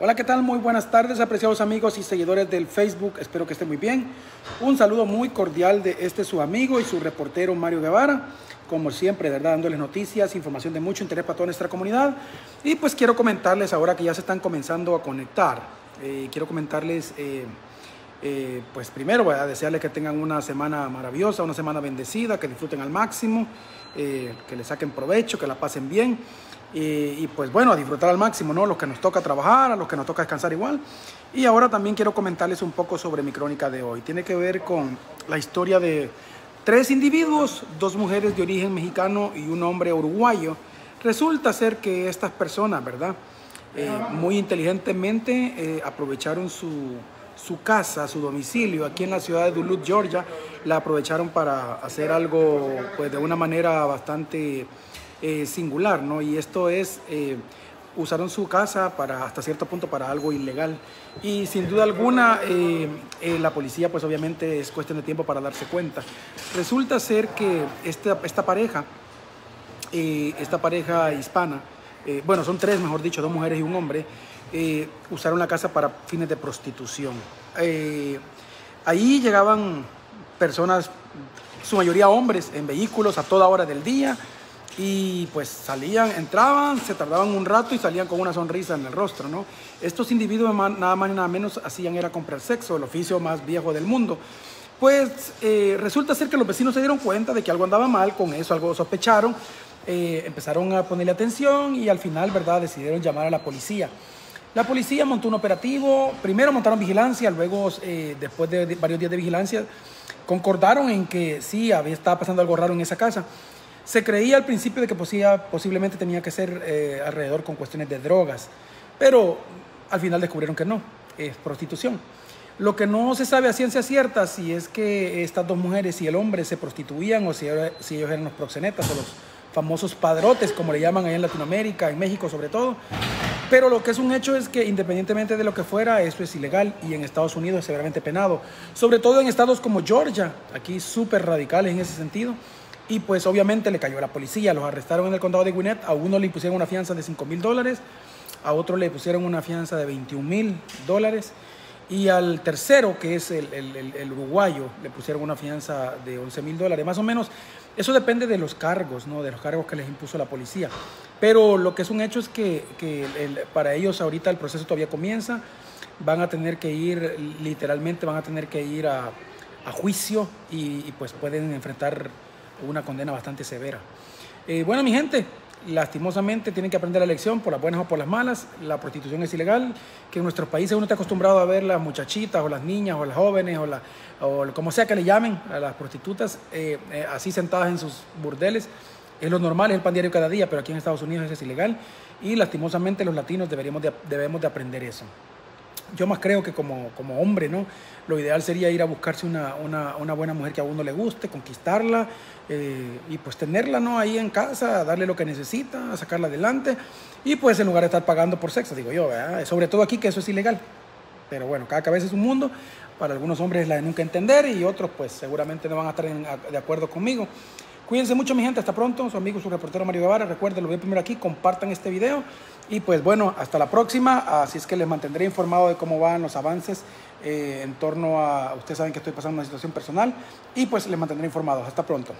Hola, ¿qué tal? Muy buenas tardes, apreciados amigos y seguidores del Facebook. Espero que estén muy bien. Un saludo muy cordial de su amigo y su reportero Mario Guevara. Como siempre, de verdad, dándoles noticias, información de mucho interés para toda nuestra comunidad. Y pues quiero comentarles, ahora que ya se están comenzando a conectar, quiero comentarles, pues primero voy a desearles que tengan una semana maravillosa, una semana bendecida, que disfruten al máximo, que le saquen provecho, que la pasen bien. Y pues bueno, a disfrutar al máximo, ¿no? Los que nos toca trabajar, a los que nos toca descansar igual. Y ahora también quiero comentarles un poco sobre mi crónica de hoy. Tiene que ver con la historia de tres individuos, dos mujeres de origen mexicano y un hombre uruguayo. Resulta ser que estas personas, ¿verdad? Muy inteligentemente aprovecharon su casa, su domicilio aquí en la ciudad de Duluth, Georgia. La aprovecharon para hacer algo, pues, de una manera bastante singular, ¿no? Y esto es, usaron su casa para, hasta cierto punto, para algo ilegal. Y sin duda alguna, la policía, pues obviamente es cuestión de tiempo para darse cuenta. Resulta ser que esta pareja hispana, bueno, son tres, mejor dicho, dos mujeres y un hombre, usaron la casa para fines de prostitución. Ahí llegaban personas, su mayoría hombres, en vehículos a toda hora del día. Y pues salían, entraban, se tardaban un rato y salían con una sonrisa en el rostro, ¿no? Estos individuos nada más y nada menos hacían era comprar sexo, el oficio más viejo del mundo. Pues resulta ser que los vecinos se dieron cuenta de que algo andaba mal con eso, algo sospecharon, empezaron a ponerle atención y al final, ¿verdad?, decidieron llamar a la policía. La policía montó un operativo, primero montaron vigilancia, luego después de varios días de vigilancia concordaron en que sí, estaba pasando algo raro en esa casa. Se creía al principio de que posiblemente tenía que ser alrededor con cuestiones de drogas, pero al final descubrieron que no, es prostitución. Lo que no se sabe a ciencia cierta si es que estas dos mujeres y el hombre se prostituían o si ellos eran los proxenetas o los famosos padrotes, como le llaman allá en Latinoamérica, en México sobre todo. Pero lo que es un hecho es que independientemente de lo que fuera, eso es ilegal y en Estados Unidos es severamente penado. Sobre todo en estados como Georgia, aquí súper radicales en ese sentido. Y pues obviamente le cayó a la policía, los arrestaron en el condado de Gwinnett, a uno le pusieron una fianza de $5,000, a otro le pusieron una fianza de $21,000 y al tercero, que es el uruguayo, le pusieron una fianza de $11,000, más o menos. Eso depende de los cargos, ¿no?, de los cargos que les impuso la policía. Pero lo que es un hecho es que para ellos ahorita el proceso todavía comienza, van a tener que ir, literalmente van a tener que ir a juicio y pues pueden enfrentar una condena bastante severa. Bueno, mi gente, lastimosamente tienen que aprender la lección, por las buenas o por las malas. La prostitución es ilegal, que en nuestros países uno está acostumbrado a ver las muchachitas o las niñas o las jóvenes o como sea que le llamen a las prostitutas, así sentadas en sus burdeles. Es lo normal, es el pan diario cada día, pero aquí en Estados Unidos eso es ilegal y lastimosamente los latinos debemos de aprender eso. Yo más creo que como hombre, ¿no?, lo ideal sería ir a buscarse una buena mujer que a uno le guste, conquistarla y pues tenerla, ¿no?, ahí en casa, darle lo que necesita, sacarla adelante y pues en lugar de estar pagando por sexo, digo yo, ¿verdad? Sobre todo aquí que eso es ilegal. Pero bueno, cada cabeza es un mundo, para algunos hombres es la de nunca entender y otros pues seguramente no van a estar de acuerdo conmigo. Cuídense mucho, mi gente, hasta pronto. Su amigo, su reportero Mario Guevara. Recuerden, lo ven primero aquí, compartan este video y pues bueno, hasta la próxima. Así es que les mantendré informado de cómo van los avances en torno a, ustedes saben que estoy pasando una situación personal y pues les mantendré informados. Hasta pronto.